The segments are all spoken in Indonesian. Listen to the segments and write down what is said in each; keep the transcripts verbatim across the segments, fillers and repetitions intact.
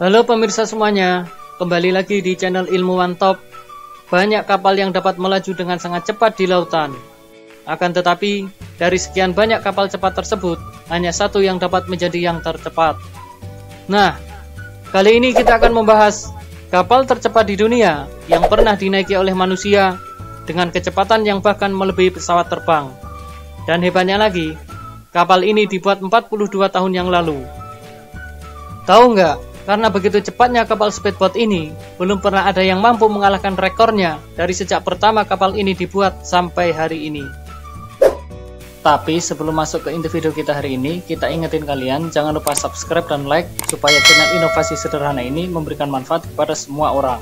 Halo pemirsa semuanya, kembali lagi di channel Ilmuwan Top. Banyak kapal yang dapat melaju dengan sangat cepat di lautan. Akan tetapi, dari sekian banyak kapal cepat tersebut, hanya satu yang dapat menjadi yang tercepat. Nah, kali ini kita akan membahas kapal tercepat di dunia yang pernah dinaiki oleh manusia dengan kecepatan yang bahkan melebihi pesawat terbang. Dan hebatnya lagi, kapal ini dibuat empat puluh dua tahun yang lalu. Tahu nggak? Karena begitu cepatnya kapal speedboat ini, belum pernah ada yang mampu mengalahkan rekornya dari sejak pertama kapal ini dibuat sampai hari ini. Tapi sebelum masuk ke inti video kita hari ini, kita ingetin kalian jangan lupa subscribe dan like supaya channel inovasi sederhana ini memberikan manfaat kepada semua orang.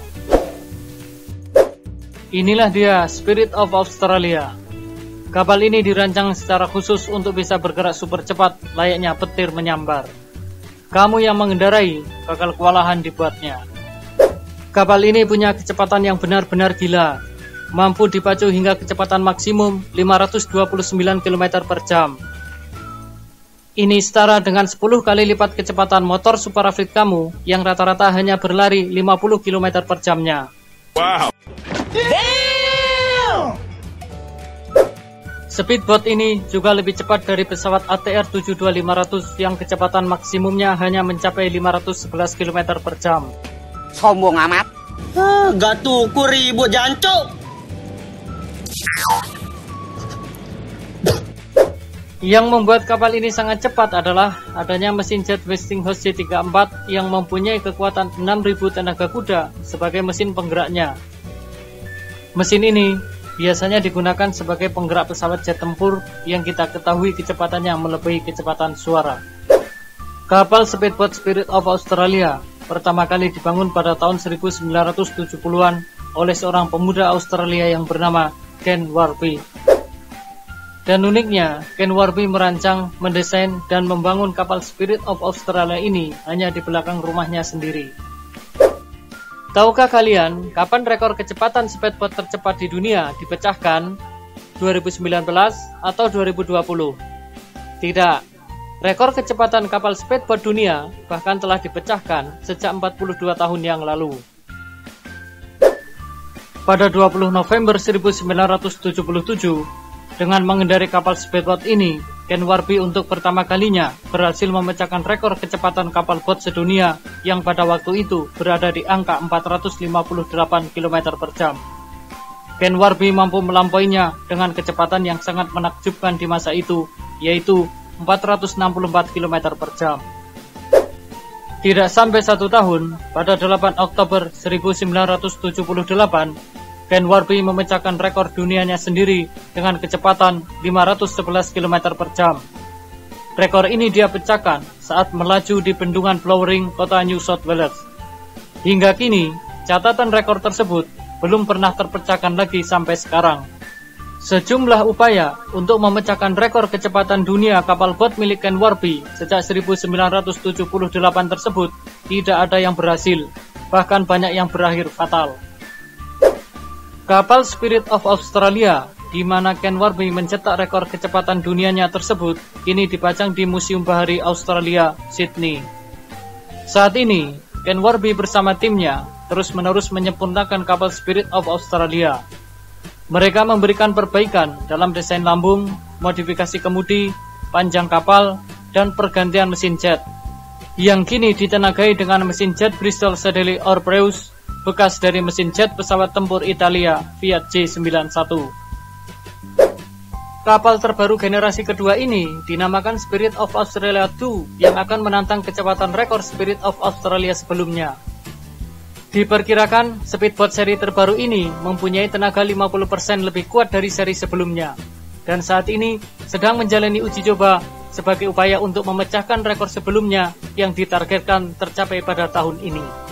Inilah dia Spirit of Australia. Kapal ini dirancang secara khusus untuk bisa bergerak super cepat layaknya petir menyambar. Kamu yang mengendarai bakal kewalahan dibuatnya. Kapal ini punya kecepatan yang benar-benar gila. Mampu dipacu hingga kecepatan maksimum lima ratus dua puluh sembilan kilometer per jam. Ini setara dengan sepuluh kali lipat kecepatan motor Supra X kamu yang rata-rata hanya berlari lima puluh kilometer per jamnya. Wow. Damn! Speedboat ini juga lebih cepat dari pesawat A T R tujuh dua lima ratus yang kecepatan maksimumnya hanya mencapai lima ratus sebelas kilometer per jam. Sombong amat. Gak tuku ribut jancuk. Yang membuat kapal ini sangat cepat adalah adanya mesin jet Westinghouse J tiga puluh empat yang mempunyai kekuatan enam ribu tenaga kuda sebagai mesin penggeraknya. Mesin ini biasanya digunakan sebagai penggerak pesawat jet tempur yang kita ketahui kecepatannya melebihi kecepatan suara. Kapal speedboat Spirit of Australia pertama kali dibangun pada tahun seribu sembilan ratus tujuh puluhan oleh seorang pemuda Australia yang bernama Ken Warby. Dan uniknya, Ken Warby merancang, mendesain, dan membangun kapal Spirit of Australia ini hanya di belakang rumahnya sendiri. Tahukah kalian kapan rekor kecepatan speedboat tercepat di dunia dipecahkan? dua ribu sembilan belas atau dua ribu dua puluh? Tidak. Rekor kecepatan kapal speedboat dunia bahkan telah dipecahkan sejak empat puluh dua tahun yang lalu. Pada dua puluh November seribu sembilan ratus tujuh puluh tujuh, dengan mengendarai kapal speedboat ini, Ken Warby untuk pertama kalinya berhasil memecahkan rekor kecepatan kapal boat sedunia yang pada waktu itu berada di angka empat ratus lima puluh delapan kilometer per jam. Ken Warby mampu melampauinya dengan kecepatan yang sangat menakjubkan di masa itu, yaitu empat ratus enam puluh empat kilometer per jam. Tidak sampai satu tahun, pada delapan Oktober seribu sembilan ratus tujuh puluh delapan, Ken Warby memecahkan rekor dunianya sendiri dengan kecepatan lima ratus sebelas kilometer per jam. Rekor ini dia pecahkan saat melaju di bendungan Blowering, kota New South Wales. Hingga kini, catatan rekor tersebut belum pernah terpecahkan lagi sampai sekarang. Sejumlah upaya untuk memecahkan rekor kecepatan dunia kapal boat milik Ken Warby sejak seribu sembilan ratus tujuh puluh delapan tersebut tidak ada yang berhasil, bahkan banyak yang berakhir fatal. Kapal Spirit of Australia, di mana Ken Warby mencetak rekor kecepatan dunianya tersebut, kini dipajang di Museum Bahari Australia, Sydney. Saat ini, Ken Warby bersama timnya terus-menerus menyempurnakan kapal Spirit of Australia. Mereka memberikan perbaikan dalam desain lambung, modifikasi kemudi, panjang kapal, dan pergantian mesin jet, yang kini ditenagai dengan mesin jet Bristol Siddeley Orpheus, bekas dari mesin jet pesawat tempur Italia Fiat G sembilan satu. Kapal terbaru generasi kedua ini dinamakan Spirit of Australia dua yang akan menantang kecepatan rekor Spirit of Australia sebelumnya. Diperkirakan speedboat seri terbaru ini mempunyai tenaga lima puluh persen lebih kuat dari seri sebelumnya dan saat ini sedang menjalani uji coba sebagai upaya untuk memecahkan rekor sebelumnya yang ditargetkan tercapai pada tahun ini.